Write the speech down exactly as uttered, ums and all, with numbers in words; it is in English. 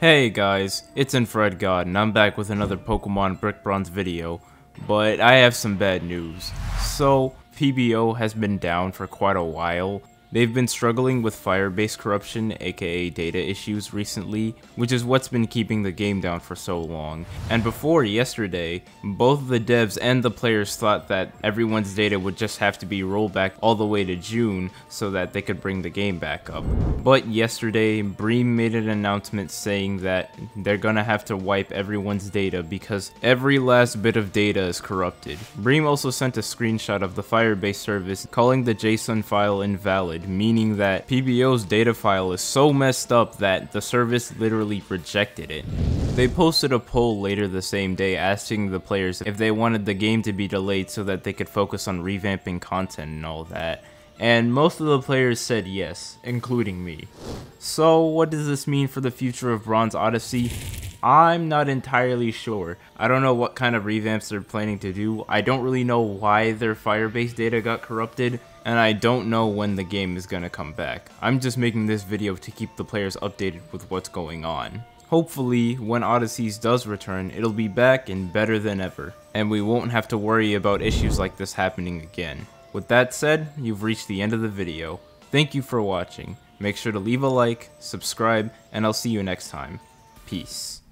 Hey guys, it's InfraredGod and I'm back with another Pokemon Brick Bronze video, but I have some bad news. So, P B O has been down for quite a while. They've been struggling with Firebase corruption, aka data issues recently, which is what's been keeping the game down for so long. And before yesterday, both the devs and the players thought that everyone's data would just have to be rolled back all the way to June so that they could bring the game back up. But yesterday, Bream made an announcement saying that they're gonna have to wipe everyone's data because every last bit of data is corrupted. Bream also sent a screenshot of the Firebase service calling the JSON file invalid, meaning that P B O's data file is so messed up that the service literally rejected it. They posted a poll later the same day asking the players if they wanted the game to be delayed so that they could focus on revamping content and all that, and most of the players said yes, including me. So what does this mean for the future of Bronze Odyssey? I'm not entirely sure. I don't know what kind of revamps they're planning to do, I don't really know why their Firebase data got corrupted, and I don't know when the game is gonna come back. I'm just making this video to keep the players updated with what's going on. Hopefully, when Odysseys does return, it'll be back and better than ever, and we won't have to worry about issues like this happening again. With that said, you've reached the end of the video. Thank you for watching. Make sure to leave a like, subscribe, and I'll see you next time. Peace.